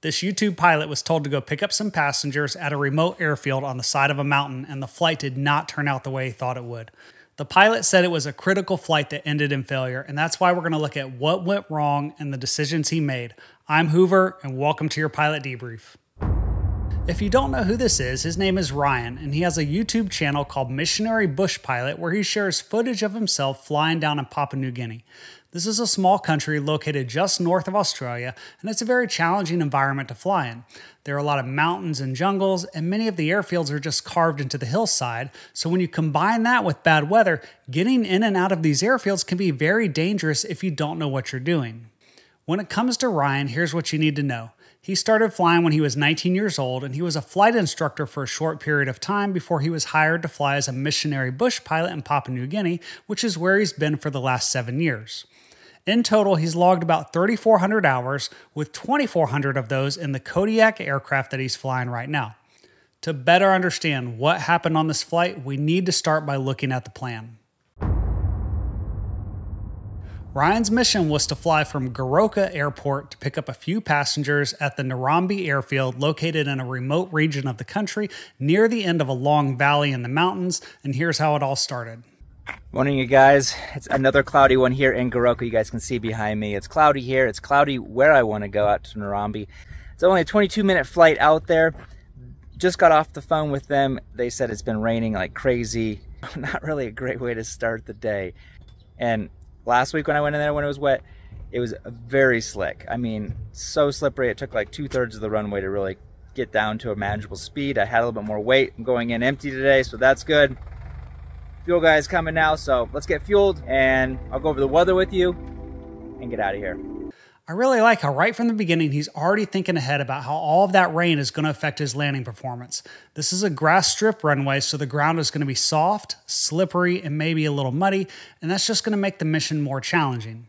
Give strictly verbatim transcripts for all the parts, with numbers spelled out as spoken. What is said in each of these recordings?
This YouTube pilot was told to go pick up some passengers at a remote airfield on the side of a mountain, and the flight did not turn out the way he thought it would. The pilot said it was a critical flight that ended in failure, and that's why we're going to look at what went wrong and the decisions he made. I'm Hoover, and welcome to your Pilot Debrief. If you don't know who this is, his name is Ryan, and he has a YouTube channel called Missionary Bush Pilot where he shares footage of himself flying down in Papua New Guinea. This is a small country located just north of Australia, and it's a very challenging environment to fly in. There are a lot of mountains and jungles, and many of the airfields are just carved into the hillside, so when you combine that with bad weather, getting in and out of these airfields can be very dangerous if you don't know what you're doing. When it comes to Ryan, here's what you need to know. He started flying when he was nineteen years old, and he was a flight instructor for a short period of time before he was hired to fly as a missionary bush pilot in Papua New Guinea, which is where he's been for the last seven years. In total, he's logged about thirty-four hundred hours, with twenty-four hundred of those in the Kodiak aircraft that he's flying right now. To better understand what happened on this flight, we need to start by looking at the plan. Ryan's mission was to fly from Goroka Airport to pick up a few passengers at the Narambi Airfield, located in a remote region of the country near the end of a long valley in the mountains, and here's how it all started. Morning, you guys. It's another cloudy one here in Goroka. You guys can see behind me. It's cloudy here. It's cloudy where I want to go, out to Narambi. It's only a twenty-two minute flight out there. Just got off the phone with them. They said it's been raining like crazy. Not really a great way to start the day. And last week when I went in there, when it was wet, it was very slick. I mean, so slippery. It took like two-thirds of the runway to really get down to a manageable speed. I had a little bit more weight. I'm going in empty today, so that's good. Fuel guy is coming now, so let's get fueled and I'll go over the weather with you and get out of here. I really like how right from the beginning he's already thinking ahead about how all of that rain is going to affect his landing performance. This is a grass strip runway, so the ground is going to be soft, slippery, and maybe a little muddy, and that's just going to make the mission more challenging.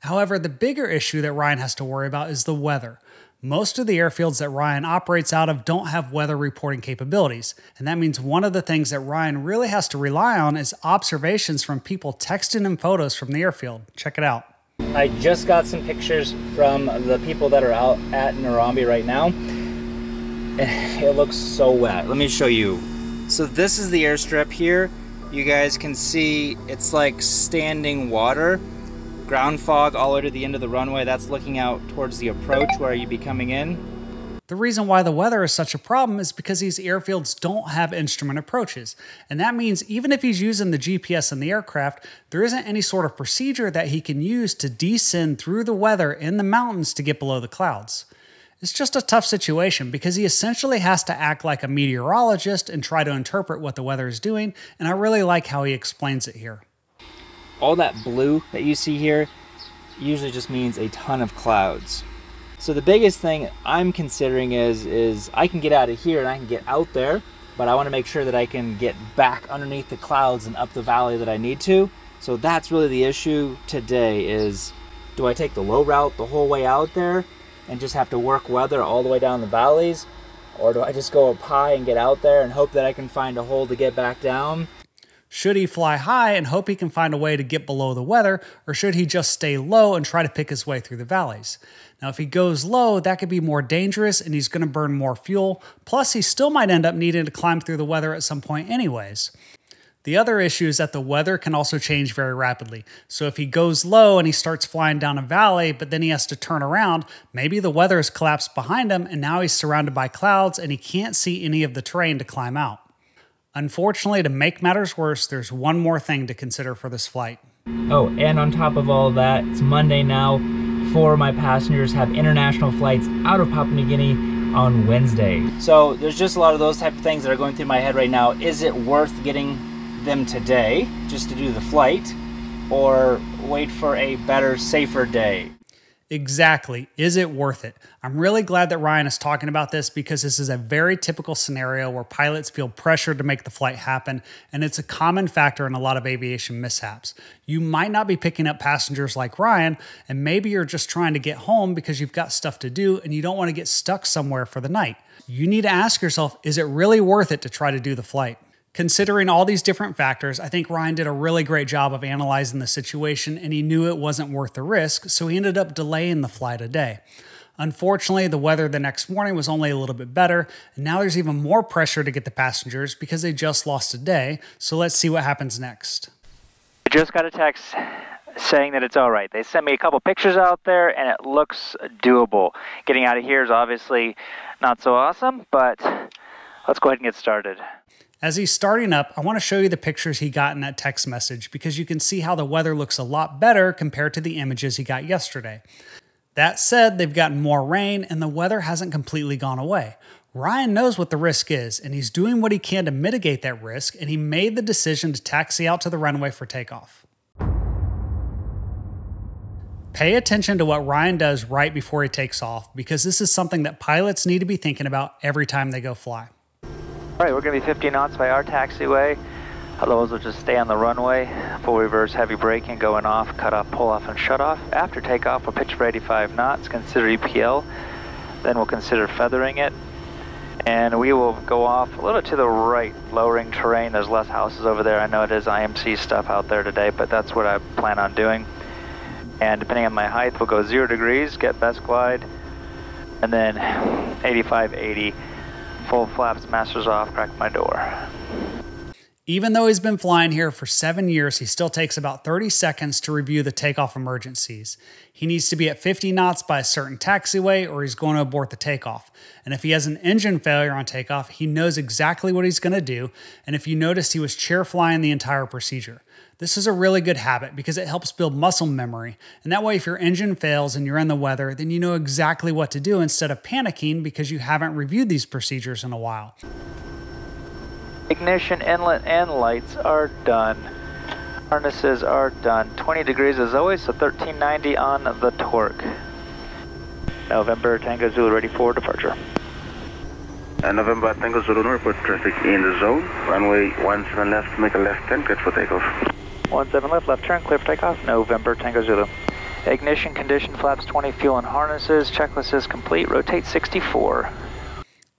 However, the bigger issue that Ryan has to worry about is the weather. Most of the airfields that Ryan operates out of don't have weather reporting capabilities, and that means one of the things that Ryan really has to rely on is observations from people texting him photos from the airfield. Check it out. I just got some pictures from the people that are out at Narambi right now. It looks so wet. Let me show you. So this is the airstrip here. You guys can see it's like standing water. Ground fog all over the end of the runway. That's looking out towards the approach where you'd be coming in. The reason why the weather is such a problem is because these airfields don't have instrument approaches. And that means even if he's using the G P S in the aircraft, there isn't any sort of procedure that he can use to descend through the weather in the mountains to get below the clouds. It's just a tough situation because he essentially has to act like a meteorologist and try to interpret what the weather is doing, and I really like how he explains it here. All that blue that you see here usually just means a ton of clouds. So the biggest thing I'm considering is, is I can get out of here and I can get out there, but I want to make sure that I can get back underneath the clouds and up the valley that I need to. So that's really the issue today is, do I take the low route the whole way out there and just have to work weather all the way down the valleys? Or do I just go up high and get out there and hope that I can find a hole to get back down? Should he fly high and hope he can find a way to get below the weather, or should he just stay low and try to pick his way through the valleys? Now, if he goes low, that could be more dangerous and he's going to burn more fuel. Plus, he still might end up needing to climb through the weather at some point anyways. The other issue is that the weather can also change very rapidly. So if he goes low and he starts flying down a valley, but then he has to turn around, maybe the weather has collapsed behind him and now he's surrounded by clouds and he can't see any of the terrain to climb out. Unfortunately, to make matters worse, there's one more thing to consider for this flight. Oh, and on top of all that, it's Monday now. Four of my passengers have international flights out of Papua New Guinea on Wednesday. So there's just a lot of those type of things that are going through my head right now. Is it worth getting them today just to do the flight, or wait for a better, safer day? Exactly. Is it worth it? I'm really glad that Ryan is talking about this because this is a very typical scenario where pilots feel pressured to make the flight happen, and it's a common factor in a lot of aviation mishaps. You might not be picking up passengers like Ryan, and maybe you're just trying to get home because you've got stuff to do and you don't want to get stuck somewhere for the night. You need to ask yourself, is it really worth it to try to do the flight? Considering all these different factors, I think Ryan did a really great job of analyzing the situation and he knew it wasn't worth the risk, so he ended up delaying the flight a day. Unfortunately, the weather the next morning was only a little bit better, and now there's even more pressure to get the passengers because they just lost a day, so let's see what happens next. I just got a text saying that it's all right. They sent me a couple pictures out there, and it looks doable. Getting out of here is obviously not so awesome, but let's go ahead and get started. As he's starting up, I want to show you the pictures he got in that text message because you can see how the weather looks a lot better compared to the images he got yesterday. That said, they've gotten more rain and the weather hasn't completely gone away. Ryan knows what the risk is, and he's doing what he can to mitigate that risk, and he made the decision to taxi out to the runway for takeoff. Pay attention to what Ryan does right before he takes off, because this is something that pilots need to be thinking about every time they go fly. All right, we're gonna be fifty knots by our taxiway. Otherwise, we'll just stay on the runway, full reverse, heavy braking, going off, cut off, pull off, and shut off. After takeoff, we'll pitch for eighty-five knots, consider E P L, then we'll consider feathering it. And we will go off a little to the right, lowering terrain. There's less houses over there. I know it is I M C stuff out there today, but that's what I plan on doing. And depending on my height, we'll go zero degrees, get best glide, and then eighty-five, eighty, full flaps, masters off, crack my door. Even though he's been flying here for seven years, he still takes about thirty seconds to review the takeoff emergencies. He needs to be at fifty knots by a certain taxiway or he's going to abort the takeoff. And if he has an engine failure on takeoff, he knows exactly what he's going to do. And if you noticed, he was chair flying the entire procedure. This is a really good habit because it helps build muscle memory. And that way, if your engine fails and you're in the weather, then you know exactly what to do instead of panicking because you haven't reviewed these procedures in a while. Ignition, inlet, and lights are done. Harnesses are done. twenty degrees as always, so thirteen ninety on the torque. November, Tango Zulu ready for departure. Uh, November, Tango Zulu, report traffic in the zone. Runway one seven left, make a left turn, clear for takeoff. one seven left, left turn, clear for takeoff. November, Tango Zulu. Ignition, condition, flaps twenty, fuel and harnesses. Checklist is complete. Rotate sixty-four.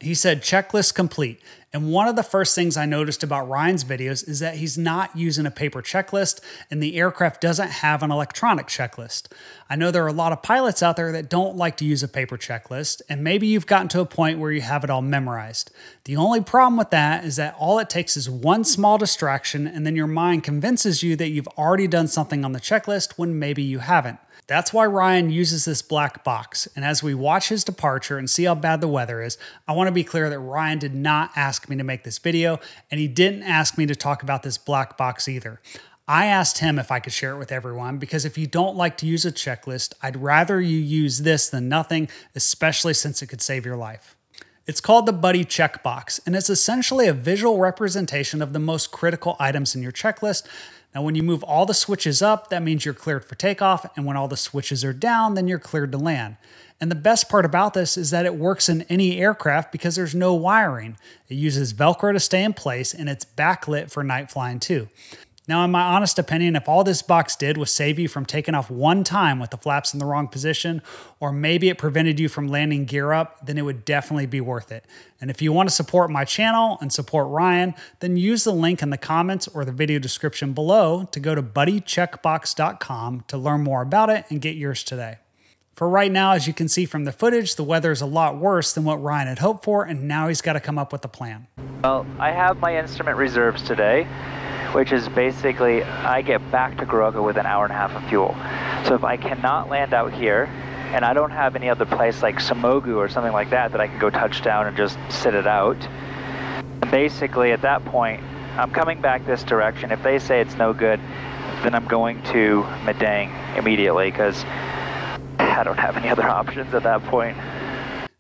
He said checklist complete. And one of the first things I noticed about Ryan's videos is that he's not using a paper checklist and the aircraft doesn't have an electronic checklist. I know there are a lot of pilots out there that don't like to use a paper checklist, and maybe you've gotten to a point where you have it all memorized. The only problem with that is that all it takes is one small distraction and then your mind convinces you that you've already done something on the checklist when maybe you haven't. That's why Ryan uses this black box, and as we watch his departure and see how bad the weather is, I want to be clear that Ryan did not ask me to make this video, and he didn't ask me to talk about this black box either. I asked him if I could share it with everyone, because if you don't like to use a checklist, I'd rather you use this than nothing, especially since it could save your life. It's called the Buddy Check Box, and it's essentially a visual representation of the most critical items in your checklist. Now, when you move all the switches up, that means you're cleared for takeoff, and when all the switches are down, then you're cleared to land. And the best part about this is that it works in any aircraft because there's no wiring. It uses Velcro to stay in place, and it's backlit for night flying too. Now, in my honest opinion, if all this box did was save you from taking off one time with the flaps in the wrong position, or maybe it prevented you from landing gear up, then it would definitely be worth it. And if you want to support my channel and support Ryan, then use the link in the comments or the video description below to go to buddy check box dot com to learn more about it and get yours today. For right now, as you can see from the footage, the weather is a lot worse than what Ryan had hoped for, and now he's got to come up with a plan. Well, I have my instrument reserves today, which is basically I get back to Goroka with an hour and a half of fuel. So if I cannot land out here, and I don't have any other place like Samogu or something like that that I can go touch down and just sit it out, basically at that point, I'm coming back this direction. If they say it's no good, then I'm going to Madang immediately because I don't have any other options at that point.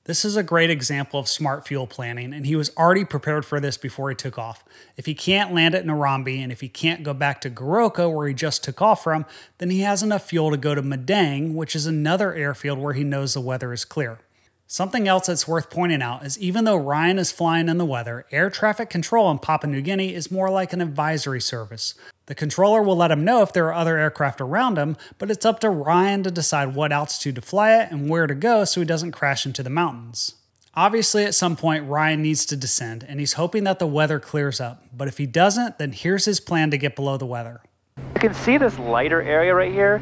This is a great example of smart fuel planning, and he was already prepared for this before he took off. If he can't land at Narambi, and if he can't go back to Goroka where he just took off from, then he has enough fuel to go to Madang, which is another airfield where he knows the weather is clear. Something else that's worth pointing out is even though Ryan is flying in the weather, air traffic control in Papua New Guinea is more like an advisory service. The controller will let him know if there are other aircraft around him, but it's up to Ryan to decide what altitude to fly at and where to go so he doesn't crash into the mountains. Obviously, at some point, Ryan needs to descend, and he's hoping that the weather clears up. But if he doesn't, then here's his plan to get below the weather. You can see this lighter area right here.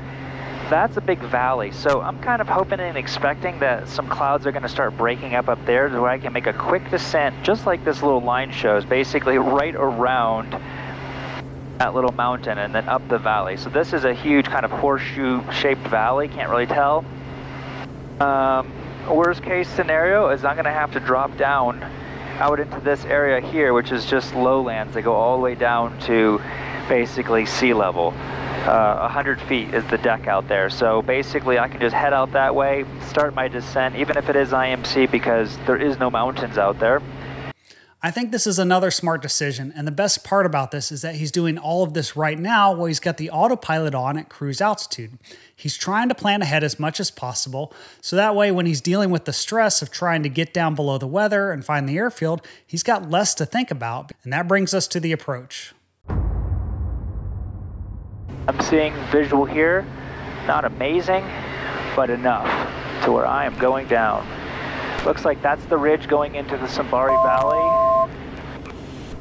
that's a big valley, so I'm kind of hoping and expecting that some clouds are going to start breaking up up there to where I can make a quick descent, just like this little line shows, basically right around that little mountain and then up the valley. So this is a huge kind of horseshoe-shaped valley, can't really tell. Um, worst case scenario is I'm going to have to drop down out into this area here, which is just lowlands. They go all the way down to basically sea level. Uh, one hundred feet is the deck out there. So basically I can just head out that way, start my descent, even if it is I M C, because there is no mountains out there. I think this is another smart decision, and the best part about this is that he's doing all of this right now while he's got the autopilot on at cruise altitude. He's trying to plan ahead as much as possible, so that way when he's dealing with the stress of trying to get down below the weather and find the airfield, he's got less to think about, and that brings us to the approach. I'm seeing visual here, not amazing, but enough to where I am going down. Looks like that's the ridge going into the Sambari Valley.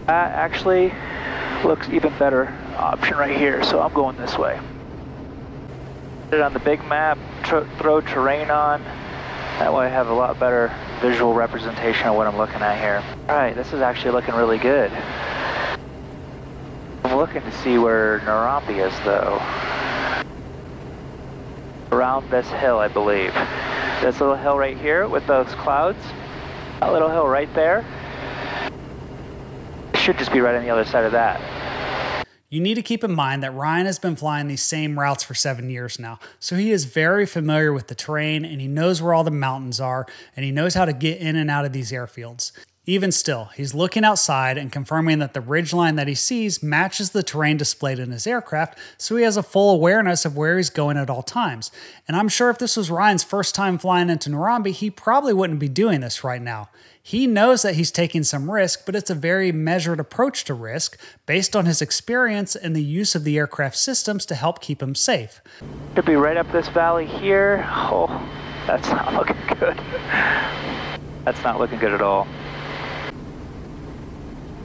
That actually looks even better option right here, so I'm going this way. Put it on the big map, tr throw terrain on. That way I have a lot better visual representation of what I'm looking at here. All right, this is actually looking really good. I'm looking to see where Narambi is though. Around this hill, I believe. This little hill right here with those clouds. That little hill right there. It should just be right on the other side of that. You need to keep in mind that Ryan has been flying these same routes for seven years now. So he is very familiar with the terrain, and he knows where all the mountains are, and he knows how to get in and out of these airfields. Even still, he's looking outside and confirming that the ridgeline that he sees matches the terrain displayed in his aircraft, so he has a full awareness of where he's going at all times. And I'm sure if this was Ryan's first time flying into Narambi, he probably wouldn't be doing this right now. He knows that he's taking some risk, but it's a very measured approach to risk based on his experience and the use of the aircraft systems to help keep him safe. Could be right up this valley here. Oh, that's not looking good. That's not looking good at all.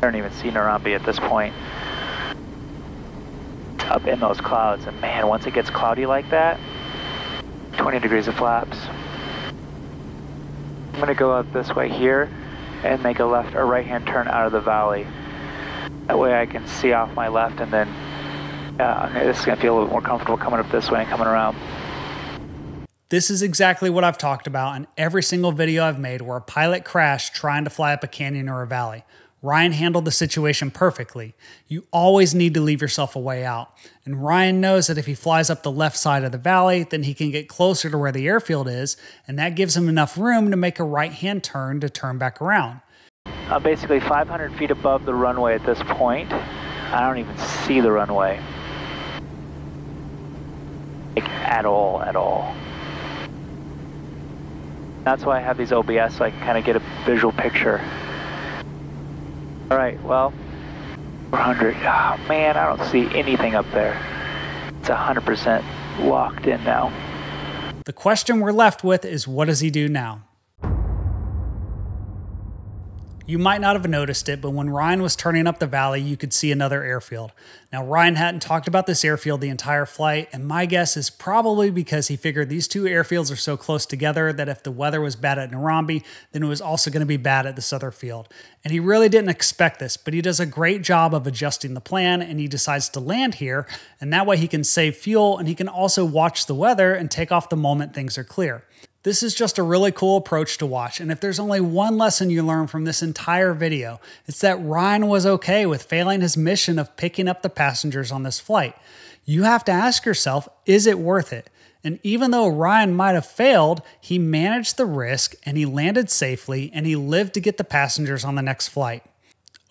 I don't even see Narambi at this point. It's up in those clouds, and man, once it gets cloudy like that, twenty degrees of flaps. I'm gonna go out this way here and make a left or right hand turn out of the valley. That way I can see off my left, and then uh, this is gonna feel a little more comfortable coming up this way and coming around. This is exactly what I've talked about in every single video I've made where a pilot crashed trying to fly up a canyon or a valley. Ryan handled the situation perfectly. You always need to leave yourself a way out. And Ryan knows that if he flies up the left side of the valley, then he can get closer to where the airfield is, and that gives him enough room to make a right-hand turn to turn back around. I'm basically five hundred feet above the runway at this point. I don't even see the runway. Like, at all, at all. That's why I have these O B S, so I can kind of get a visual picture. All right, well, four hundred, oh man, I don't see anything up there. It's one hundred percent locked in now. The question we're left with is, what does he do now? You might not have noticed it, but when Ryan was turning up the valley, you could see another airfield. Now, Ryan hadn't talked about this airfield the entire flight, and my guess is probably because he figured these two airfields are so close together that if the weather was bad at Narambi, then it was also going to be bad at this other field. And he really didn't expect this, but he does a great job of adjusting the plan, and he decides to land here, and that way he can save fuel, and he can also watch the weather and take off the moment things are clear. This is just a really cool approach to watch, and if there's only one lesson you learn from this entire video, it's that Ryan was okay with failing his mission of picking up the passengers on this flight. You have to ask yourself, is it worth it? And even though Ryan might have failed, he managed the risk, and he landed safely, and he lived to get the passengers on the next flight.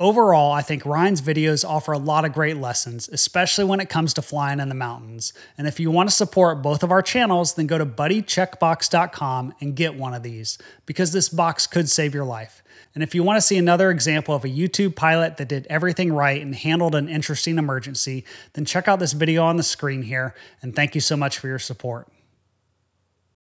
Overall, I think Ryan's videos offer a lot of great lessons, especially when it comes to flying in the mountains. And if you want to support both of our channels, then go to buddy check box dot com and get one of these, because this box could save your life. And if you want to see another example of a YouTube pilot that did everything right and handled an interesting emergency, then check out this video on the screen here, and thank you so much for your support.